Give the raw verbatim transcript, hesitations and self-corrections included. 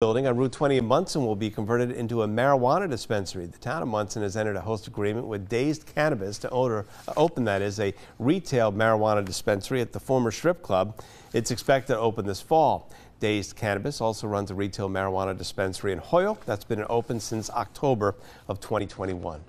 Building on Route twenty in Munson will be converted into a marijuana dispensary. The town of Munson has entered a host agreement with Dazed Cannabis to order, open that is a retail marijuana dispensary at the former strip club. It's expected to open this fall. Dazed Cannabis also runs a retail marijuana dispensary in Hoyok that's been open since October of twenty twenty-one.